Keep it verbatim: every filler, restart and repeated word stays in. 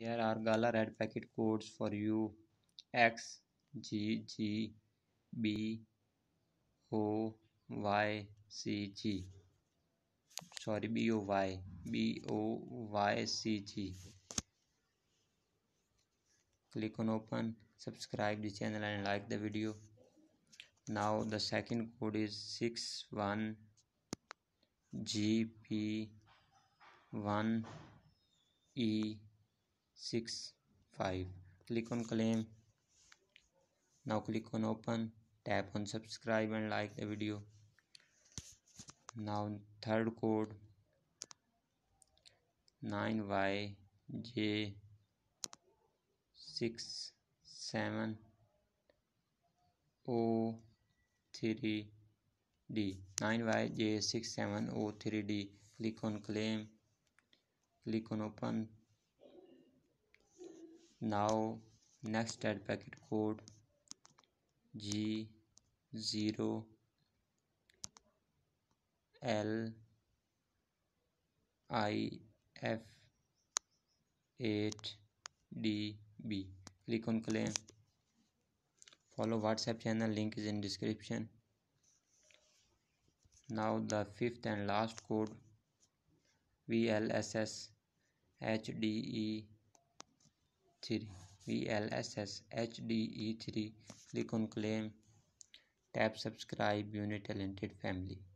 Here are Gala red packet codes for you: X, G, G, B, O, Y, C, G. Sorry, B, O, Y, B, O, Y, C, G. Click on open. Subscribe the channel and like the video. Now the second code is six one G P one E. Six five. Click on claim. Now click on open. Tap on subscribe and like the video. Now third code nine Y J six seven O three D. Nine Y J six seven O three D. Click on claim. Click on open. Now next red packet code G zero L I F eight D B. Click on claim. Follow WhatsApp channel, link is in description. Now the fifth and last code V L S S H D E three V L S S H D E three. Click on claim. Tap subscribe. Unit talented family.